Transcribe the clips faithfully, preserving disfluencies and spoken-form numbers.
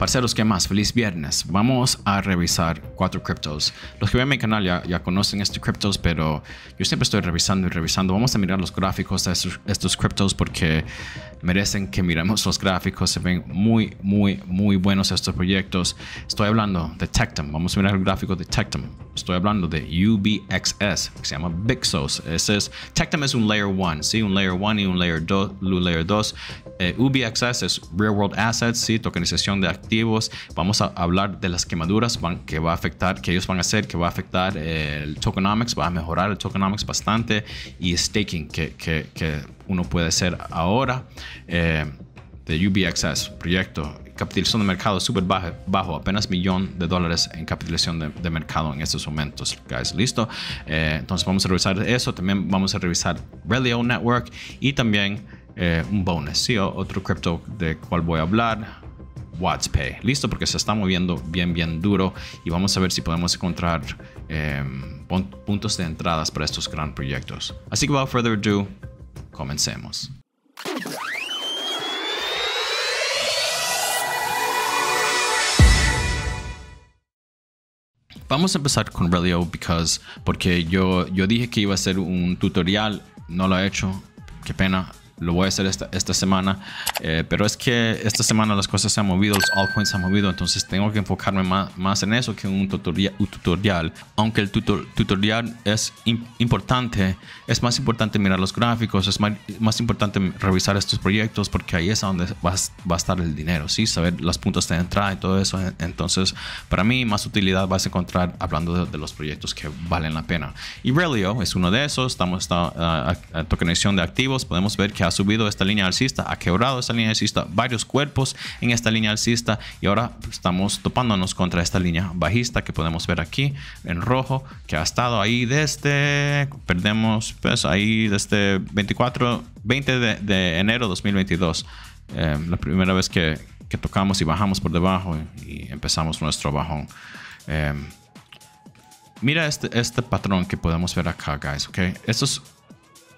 Parceros, ¿qué más? Feliz viernes. Vamos a revisar cuatro criptos. Los que ven mi canal ya, ya conocen estos criptos, pero yo siempre estoy revisando y revisando. Vamos a mirar los gráficos de estos, estos criptos porque merecen que miremos los gráficos. Se ven muy, muy, muy buenos estos proyectos. Estoy hablando de Tectum. Vamos a mirar el gráfico de Tectum. Estoy hablando de U B X S, que se llama BigSource. Ese es, Tectum es un Layer uno, ¿sí? Un Layer uno y un Layer dos. Eh, U B X S es Real World Assets, ¿sí? Tokenización de activos. Vamos a hablar de las quemaduras van, que va a afectar, que ellos van a hacer, que va a afectar eh, el tokenomics, va a mejorar el tokenomics bastante, y staking que, que, que uno puede hacer ahora. Eh, de U B X S, proyecto. Capitalización de mercado súper bajo, bajo, apenas millón de dólares en capitalización de, de mercado en estos momentos, guys. Listo. Eh, entonces vamos a revisar eso. También vamos a revisar Rallyo Network y también eh, un bonus, ¿sí? Otro cripto de cual voy a hablar, WattsPay. Listo, porque se está moviendo bien, bien duro y vamos a ver si podemos encontrar eh, puntos de entradas para estos gran proyectos. Así que, without further ado, comencemos. Vamos a empezar con Realio because, porque yo, yo dije que iba a hacer un tutorial, no lo he hecho, qué pena, lo voy a hacer esta, esta semana, eh, pero es que esta semana las cosas se han movido, los altcoins se han movido, entonces tengo que enfocarme más, más en eso que en un tutorial, un tutorial. Aunque el tutor, tutorial es importante, es más importante mirar los gráficos, es más, más importante revisar estos proyectos porque ahí es donde va, va a estar el dinero, ¿sí? Saber las puntas de entrada y todo eso. Entonces, para mí, más utilidad vas a encontrar hablando de, de los proyectos que valen la pena. Y Realio es uno de esos. Estamos en uh, uh, tokenización de activos. Podemos ver que ha subido esta línea alcista, ha quebrado esta línea alcista, varios cuerpos en esta línea alcista, y ahora estamos topándonos contra esta línea bajista que podemos ver aquí en rojo, que ha estado ahí desde, perdemos pues ahí desde veinticuatro, veinte de, de enero dos mil veintidós, eh, la primera vez que, que tocamos y bajamos por debajo y empezamos nuestro bajón. Eh, mira este, este patrón que podemos ver acá, guys, ok. Esto es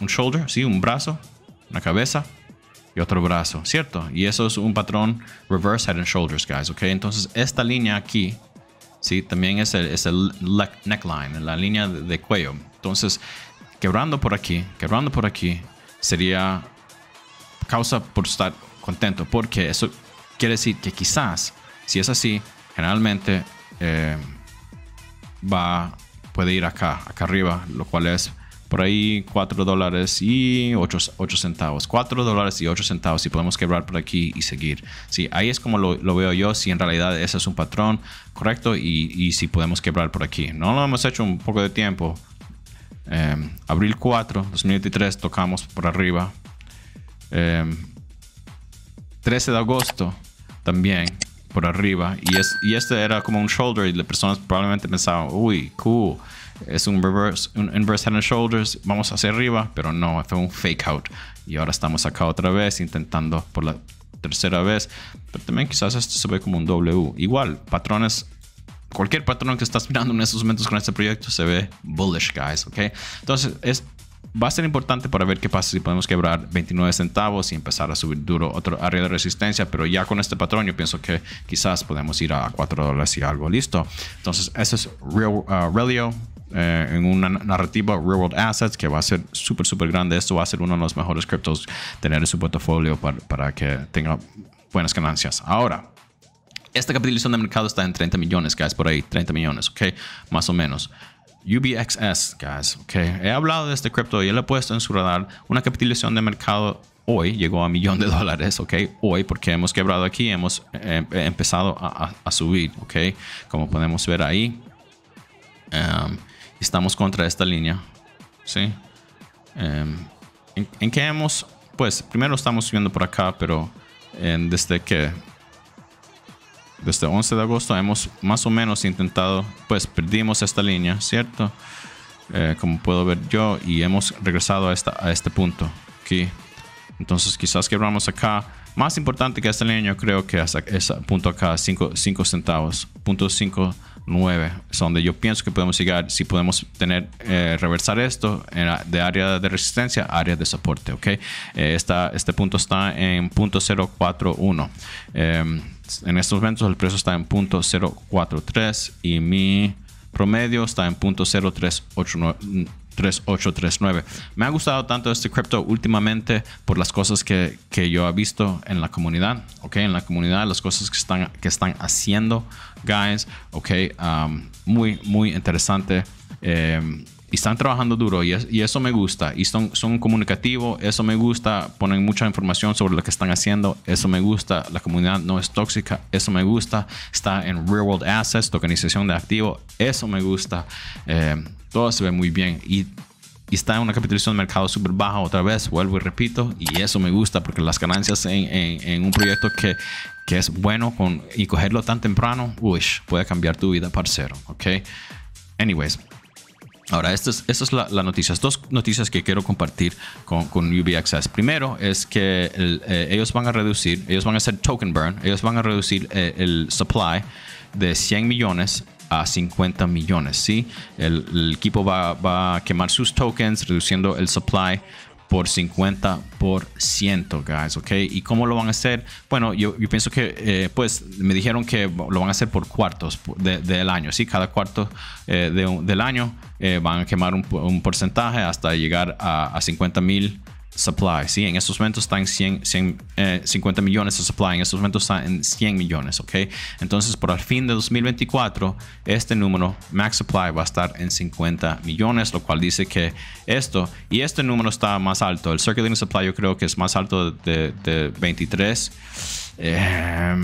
un shoulder, sí, un brazo, una cabeza y otro brazo, ¿cierto? Y eso es un patrón reverse head and shoulders, guys, ¿ok? Entonces, esta línea aquí, ¿sí? También es el, es el neckline, la línea de, de cuello. Entonces, quebrando por aquí, quebrando por aquí, sería causa por estar contento, porque eso quiere decir que quizás, si es así, generalmente eh, va, puede ir acá, acá arriba, lo cual es por ahí cuatro dólares y ocho centavos. cuatro dólares y ocho centavos y podemos quebrar por aquí y seguir. Sí, ahí es como lo, lo veo yo, si en realidad ese es un patrón correcto y, y si podemos quebrar por aquí. No lo hemos hecho un poco de tiempo. Eh, abril cuatro, dos mil veintitrés tocamos por arriba. Eh, trece de agosto también por arriba. Y, es, y este era como un shoulder y las personas probablemente pensaban, uy, cool. Es un reverse, un inverse head and shoulders, vamos hacia arriba, pero no, fue un fake out. Y ahora estamos acá otra vez, intentando por la tercera vez. Pero también quizás esto se ve como un W. Igual, patrones, cualquier patrón que estás mirando en estos momentos con este proyecto se ve bullish, guys, ¿ok? Entonces, es, va a ser importante para ver qué pasa si podemos quebrar veintinueve centavos y empezar a subir duro otro área de resistencia. Pero ya con este patrón yo pienso que quizás podemos ir a cuatro dólares y algo, listo. Entonces, eso es Real, uh, Realio. Eh, en una narrativa Real World Assets que va a ser súper súper grande. Esto va a ser uno de los mejores criptos tener en su portafolio para, para que tenga buenas ganancias. Ahora, esta capitalización de mercado está en treinta millones, guys, por ahí, treinta millones, ok, más o menos. U B X S, guys, ok, he hablado de este cripto y él ha puesto en su radar una capitalización de mercado. Hoy llegó a un millón de dólares, ok, hoy, porque hemos quebrado aquí, hemos eh, empezado a, a, a subir, ok, como podemos ver ahí. Um, Estamos contra esta línea, ¿sí? Um, ¿en, ¿En qué hemos? Pues primero estamos subiendo por acá, pero en, desde que, desde once de agosto hemos más o menos intentado, pues perdimos esta línea, ¿cierto? Eh, como puedo ver yo, y hemos regresado a, esta, a este punto aquí. Entonces quizás quebramos acá. Más importante que esta línea yo creo que es, es punto acá, cinco centavos, punto cinco nueve. Es donde yo pienso que podemos llegar si podemos tener, eh, reversar esto en, de área de resistencia a área de soporte. Ok, eh, esta, este punto está en punto cero cuatro uno. Eh, en estos momentos el precio está en punto cero cuatro tres y mi promedio está en punto cero tres ocho nueve. Me ha gustado tanto este cripto últimamente por las cosas que, que yo he visto en la comunidad, ok, en la comunidad, las cosas que están, que están haciendo, guys, ok, um, muy, muy interesante. Eh, y están trabajando duro y, es, y eso me gusta, y son, son comunicativos, eso me gusta, ponen mucha información sobre lo que están haciendo, eso me gusta, la comunidad no es tóxica, eso me gusta, está en Real World Assets, tokenización de activos, eso me gusta, eh, todo se ve muy bien, y, y está en una capitalización de mercado súper baja otra vez, vuelvo y repito, y eso me gusta porque las ganancias en, en, en un proyecto que, que es bueno con, y cogerlo tan temprano, uy, puede cambiar tu vida, parcero, ok. Anyways, ahora, esta es, esta es la, la noticia. Dos noticias que quiero compartir con, con U B X S. Primero es que el, eh, ellos van a reducir, ellos van a hacer token burn, ellos van a reducir eh, el supply de cien millones a cincuenta millones. ¿Sí? El, el equipo va, va a quemar sus tokens, reduciendo el supply por cincuenta por ciento, guys, ok. ¿Y cómo lo van a hacer? Bueno, yo, yo pienso que, eh, pues, me dijeron que lo van a hacer por cuartos de, del año, ¿sí? Cada cuarto eh, de, del año eh, van a quemar un, un porcentaje hasta llegar a, a cincuenta mil supply, ¿sí? En estos momentos están cien, cien, eh, cincuenta millones de supply, en estos momentos están en cien millones, ok. Entonces, por el fin de dos mil veinticuatro, este número, max supply, va a estar en cincuenta millones, lo cual dice que esto, y este número está más alto, el circulating supply yo creo que es más alto de, de veintitrés, eh,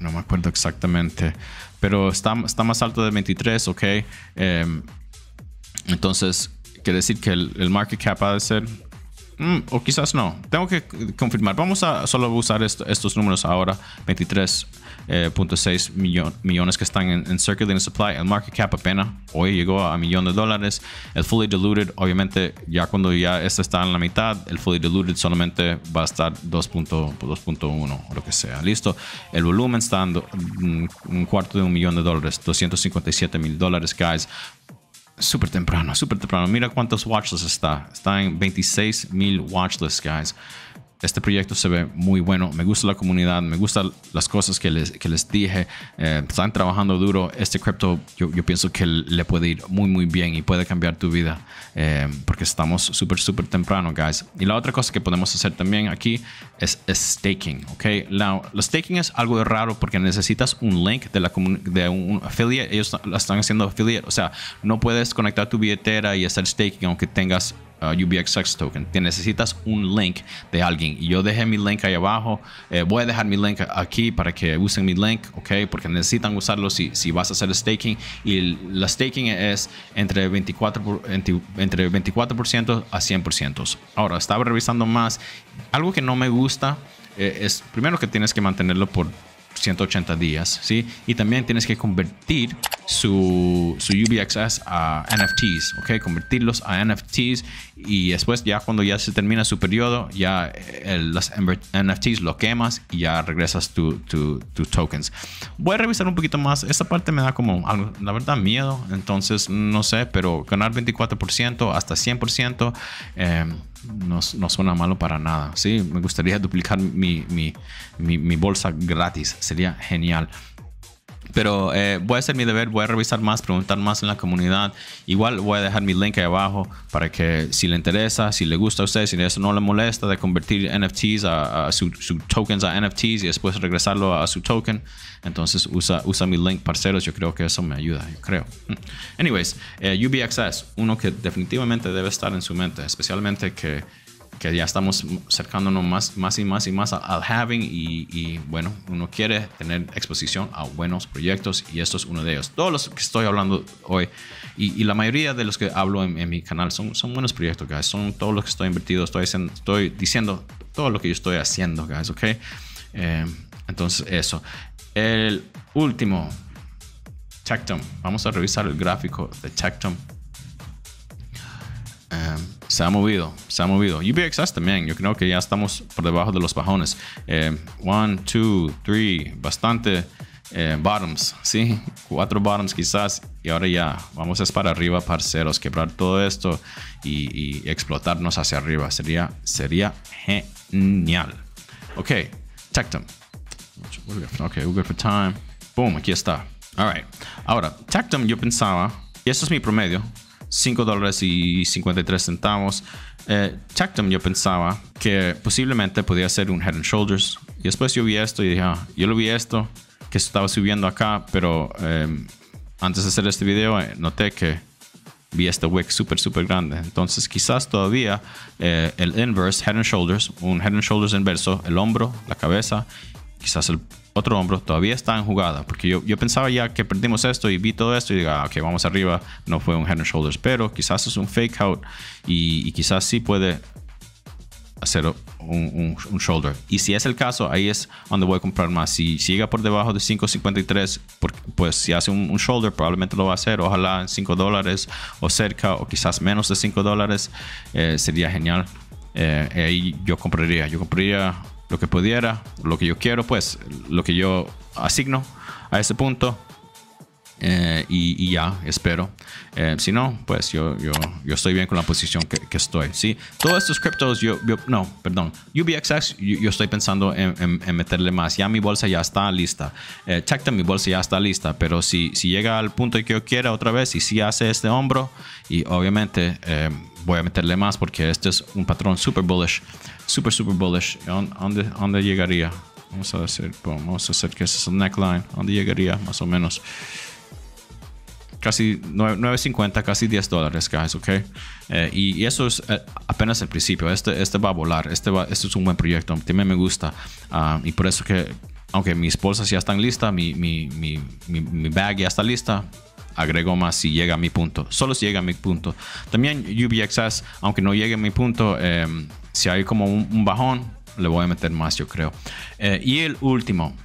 no me acuerdo exactamente, pero está, está más alto de veintitrés, ok. Eh, entonces, quiere decir que el, el market cap ha de ser, mm, o quizás no, tengo que confirmar. Vamos a solo usar esto, estos números ahora, veintitrés punto seis eh, millon, millones que están en, en circulating supply. El market cap apenas hoy llegó a un millón de dólares. El fully diluted, obviamente, ya cuando ya este está en la mitad, el fully diluted solamente va a estar dos punto uno o lo que sea. Listo. El volumen está en do, un cuarto de un millón de dólares, doscientos cincuenta y siete mil dólares, guys. Súper temprano, súper temprano. Mira cuántos watchlists está. Está en veintiséis mil watchlists, guys. Este proyecto se ve muy bueno. Me gusta la comunidad, me gustan las cosas que les, que les dije. Eh, están trabajando duro. Este cripto yo, yo pienso que le puede ir muy, muy bien y puede cambiar tu vida. Eh, porque estamos súper, súper temprano, guys. Y la otra cosa que podemos hacer también aquí es, es staking, ¿ok? La, la staking es algo de raro porque necesitas un link de, la de un affiliate. Ellos la están haciendo affiliate. O sea, no puedes conectar tu billetera y hacer staking aunque tengas Uh, U B X S token. Te necesitas un link de alguien, y yo dejé mi link ahí abajo. Eh, voy a dejar mi link aquí para que usen mi link, ok, porque necesitan usarlo si, si vas a hacer staking, y el, la staking es entre veinticuatro por ciento a cien por ciento. Ahora, estaba revisando más, algo que no me gusta eh, es primero que tienes que mantenerlo por ciento ochenta días, ¿sí? Y también tienes que convertir su, su U B X S a N F Ts, ¿ok? Convertirlos a N F Ts, y después ya cuando ya se termina su periodo, ya el, las N F Ts lo quemas y ya regresas tu, tu, tu tokens. Voy a revisar un poquito más. Esta parte me da como, la verdad, miedo. Entonces, no sé, pero ganar veinticuatro por ciento hasta cien por ciento eh, no, no suena malo para nada, ¿sí? Me gustaría duplicar mi, mi, mi, mi bolsa gratis. Sería genial. Pero eh, voy a hacer mi deber, voy a revisar más, preguntar más en la comunidad. Igual voy a dejar mi link ahí abajo para que si le interesa, si le gusta a usted, si eso no le molesta de convertir N F Ts a, a sus su tokens a N F Ts y después regresarlo a, a su token. Entonces usa, usa mi link, parceros. Yo creo que eso me ayuda, yo creo. Anyways, eh, U B X S, uno que definitivamente debe estar en su mente, especialmente que... que ya estamos acercándonos más, más y más y más al halving, y, y bueno, uno quiere tener exposición a buenos proyectos, y esto es uno de ellos. Todos los que estoy hablando hoy y, y la mayoría de los que hablo en, en mi canal son, son buenos proyectos, guys. Son todos los que estoy invertido, estoy, estoy diciendo todo lo que yo estoy haciendo, guys, ok. Eh, entonces eso. El último, Tectum. Vamos a revisar el gráfico de Tectum. Um, se ha movido, se ha movido. U B X S también, yo creo que ya estamos por debajo de los bajones. Eh, one, two, three, bastante eh, bottoms, ¿sí? Cuatro bottoms quizás, y ahora ya, vamos es para arriba, parceros, quebrar todo esto y, y explotarnos hacia arriba. Sería, sería genial. Ok, Tectum. Ok, we're good for time. Boom, aquí está. All right. Ahora, Tectum yo pensaba, y esto es mi promedio, cinco dólares y cincuenta y tres centavos. Eh, Tectum yo pensaba que posiblemente podía ser un Head and Shoulders. Y después yo vi esto y dije, ah, yo lo vi esto, que estaba subiendo acá, pero eh, antes de hacer este video eh, noté que vi este wick súper, súper grande. Entonces quizás todavía eh, el inverse, Head and Shoulders, un Head and Shoulders inverso, el hombro, la cabeza, quizás el otro hombro todavía está en jugada, porque yo, yo pensaba ya que perdimos esto y vi todo esto y digo, ah, ok, vamos arriba, no fue un Head and Shoulders, pero quizás es un fake out y, y quizás sí puede hacer un, un, un shoulder. Y si es el caso, ahí es donde voy a comprar más. Si, si llega por debajo de cinco cincuenta y tres, pues si hace un, un shoulder, probablemente lo va a hacer, ojalá en cinco dólares o cerca, o quizás menos de cinco dólares, eh, sería genial. Eh, ahí yo compraría, yo compraría lo que pudiera, lo que yo quiero, pues lo que yo asigno a ese punto, eh, y, y ya, espero. Eh, si no, pues yo, yo, yo estoy bien con la posición que, que estoy, ¿sí? Todos estos criptos, yo, yo, no, perdón, U B X S, yo, yo estoy pensando en, en, en meterle más. Ya mi bolsa ya está lista. Eh, Tectum, mi bolsa ya está lista, pero si, si llega al punto que yo quiera otra vez y si hace este hombro, y obviamente eh, voy a meterle más, porque este es un patrón super bullish, super, super bullish. ¿Dónde, dónde llegaría? Vamos a hacer, vamos a hacer que ese es el neckline. ¿Dónde llegaría? Más o menos. Casi nueve cincuenta, casi diez dólares, guys, ok. Eh, y, y eso es eh, apenas el principio. Este, este va a volar. Este, va, este es un buen proyecto. También me gusta. Uh, y por eso que, aunque mis bolsas ya están listas, mi, mi, mi, mi, mi bag ya está lista, agrego más si llega a mi punto. Solo si llega a mi punto. También U B X S, aunque no llegue a mi punto, eh, si hay como un, un bajón, le voy a meter más, yo creo. Eh, y el último,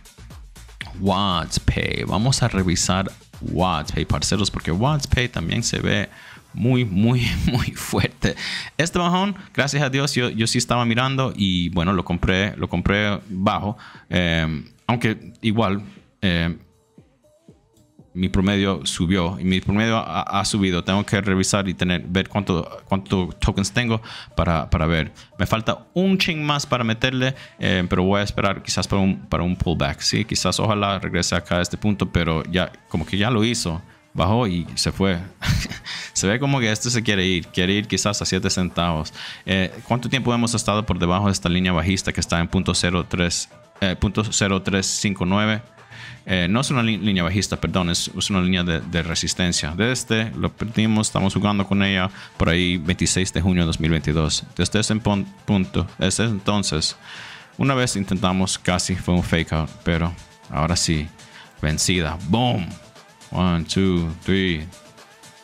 WattsPay. Vamos a revisar WattsPay, parceros, porque WattsPay también se ve muy, muy, muy fuerte. Este bajón, gracias a Dios, yo, yo sí estaba mirando y bueno, lo compré, lo compré bajo. Eh, aunque igual, eh, mi promedio subió y mi promedio ha, ha subido. Tengo que revisar y tener, ver cuánto, cuánto tokens tengo para, para ver. Me falta un ching más para meterle, eh, pero voy a esperar quizás para un, para un pullback, ¿sí? Quizás ojalá regrese acá a este punto, pero ya como que ya lo hizo. Bajó y se fue. Se ve como que esto se quiere ir. Quiere ir quizás a siete centavos. Eh, ¿Cuánto tiempo hemos estado por debajo de esta línea bajista que está en punto cero tres, eh, punto cero tres cinco nueve? Eh, no es una línea bajista, perdón, es, es una línea de, de resistencia. Desde lo perdimos, estamos jugando con ella por ahí veintiséis de junio de dos mil veintidós. Desde ese punto, desde entonces, una vez intentamos, casi fue un fake out, pero ahora sí, vencida. Boom. One, two, three,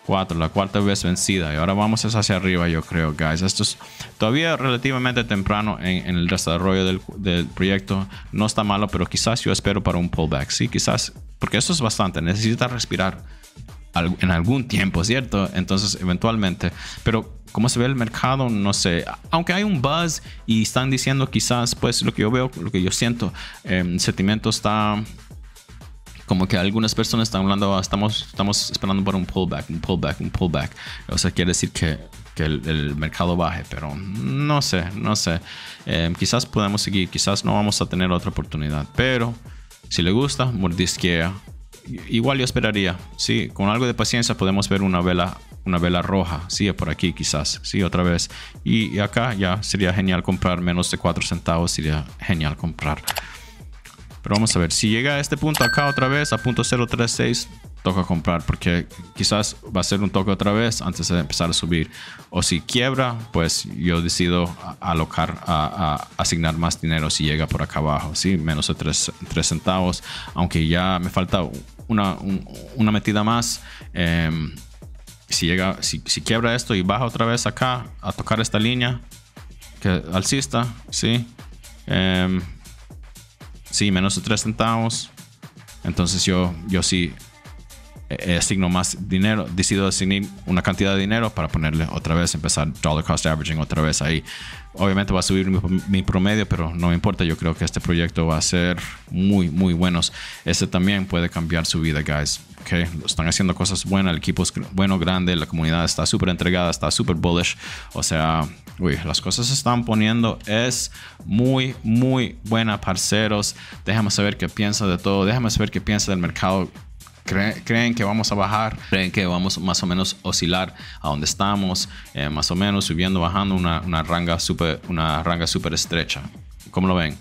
cuatro. La cuarta vez vencida. Y ahora vamos hacia arriba, yo creo, guys. Esto es todavía relativamente temprano en, en el desarrollo del, del proyecto. No está malo, pero quizás yo espero para un pullback, ¿sí? Quizás, porque esto es bastante. Necesita respirar en algún tiempo, ¿cierto? Entonces, eventualmente. Pero ¿cómo se ve el mercado? No sé. Aunque hay un buzz y están diciendo quizás, pues, lo que yo veo, lo que yo siento. Eh, el sentimiento está como que algunas personas están hablando, ah, estamos, estamos esperando por un pullback, un pullback, un pullback. O sea, quiere decir que, que el, el mercado baje, pero no sé, no sé. Eh, quizás podemos seguir, quizás no vamos a tener otra oportunidad, pero si le gusta, mordisquea. Igual yo esperaría, sí, con algo de paciencia podemos ver una vela, una vela roja, sí, por aquí quizás, sí, otra vez. Y, y acá ya sería genial comprar, menos de cuatro centavos, sería genial comprar. Pero vamos a ver, si llega a este punto acá otra vez, a punto cero tres seis, toca comprar, porque quizás va a ser un toque otra vez antes de empezar a subir. O si quiebra, pues yo decido alocar, a, a asignar más dinero si llega por acá abajo, ¿sí? Menos de tres centavos, aunque ya me falta una, un, una metida más. Eh, si llega, si, si quiebra esto y baja otra vez acá a tocar esta línea, que alcista, ¿sí? Eh, Sí, menos de tres centavos. Entonces yo, yo sí eh, asigno más dinero, decido asignar una cantidad de dinero para ponerle otra vez, empezar dollar cost averaging otra vez ahí. Obviamente va a subir mi, mi promedio, pero no me importa. Yo creo que este proyecto va a ser muy, muy buenos. Este también puede cambiar su vida, guys. Okay. Están haciendo cosas buenas, el equipo es bueno, grande, la comunidad está súper entregada, está súper bullish. O sea, uy, las cosas se están poniendo. Es muy, muy buena, parceros. Déjame saber qué piensa de todo. Déjame saber qué piensa del mercado. ¿Creen que vamos a bajar? ¿Creen que vamos más o menos a oscilar a donde estamos? Eh, más o menos subiendo, bajando, una, una ranga súper una ranga súper estrecha. ¿Cómo lo ven?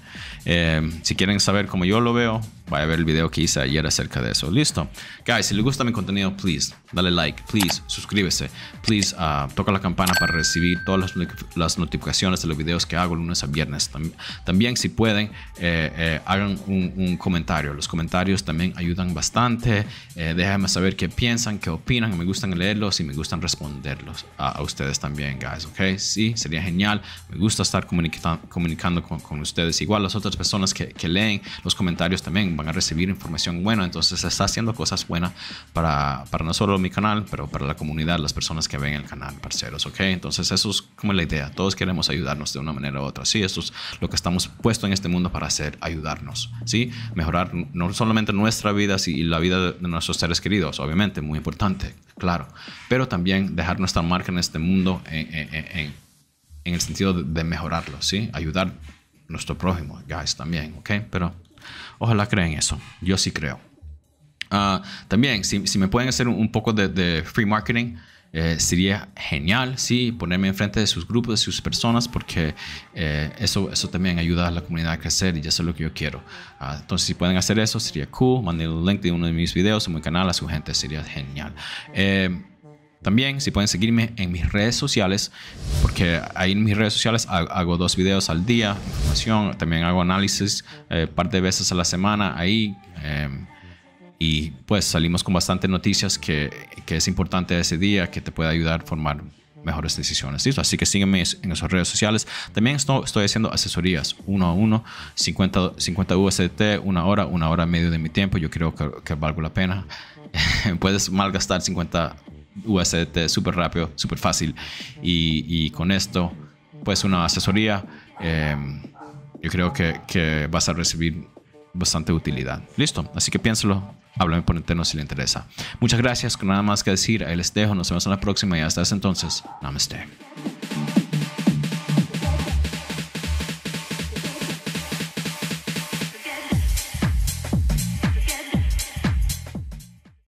Eh, si quieren saber cómo yo lo veo, vaya a ver el video que hice ayer acerca de eso. Listo. Guys, si les gusta mi contenido, please, dale like. Please, suscríbese. Please, uh, toca la campana para recibir todas las, las notificaciones de los videos que hago lunes a viernes. También, también si pueden, eh, eh, hagan un, un comentario. Los comentarios también ayudan bastante. Eh, déjenme saber qué piensan, qué opinan. Me gustan leerlos y me gustan responderlos a, a ustedes también, guys. ¿Ok? Sí, sería genial. Me gusta estar comunicando, comunicando con, con ustedes. Igual las otras personas que, que leen los comentarios también van a recibir información buena. Entonces se está haciendo cosas buenas para, para no solo mi canal, pero para la comunidad, las personas que ven el canal, parceros, ¿ok? Entonces eso es como la idea. Todos queremos ayudarnos de una manera u otra, ¿sí? Eso es lo que estamos puestos en este mundo para hacer, ayudarnos, ¿sí? Mejorar no solamente nuestra vida, sí, y la vida de nuestros seres queridos, obviamente, muy importante, claro, pero también dejar nuestra marca en este mundo en, en, en, en el sentido de mejorarlo, ¿sí? Ayudar a nuestro prójimo, guys, también, ¿ok? Pero ojalá crean eso. Yo sí creo. Uh, también, si, si me pueden hacer un, un poco de, de free marketing, eh, sería genial, sí, ponerme enfrente de sus grupos, de sus personas, porque eh, eso, eso también ayuda a la comunidad a crecer y eso es lo que yo quiero. Uh, entonces, si pueden hacer eso, sería cool. Manden el link de uno de mis videos a mi canal a su gente, sería genial. Eh, También, si pueden seguirme en mis redes sociales, porque ahí en mis redes sociales hago dos videos al día, información, también hago análisis eh, parte de veces a la semana ahí. Eh, y pues salimos con bastantes noticias que, que es importante ese día, que te puede ayudar a formar mejores decisiones, ¿listo? Así que sígueme en esas redes sociales. También estoy, estoy haciendo asesorías uno a uno, cincuenta U S D T, una hora, una hora y medio de mi tiempo. Yo creo que, que valgo la pena. Puedes malgastar cincuenta U S D T súper rápido, súper fácil, y, y con esto pues una asesoría, eh, yo creo que, que vas a recibir bastante utilidad. Listo, así que piénsalo, háblame por interno si le interesa. Muchas gracias, con nada más que decir, ahí les dejo, nos vemos en la próxima y hasta ese entonces, namaste.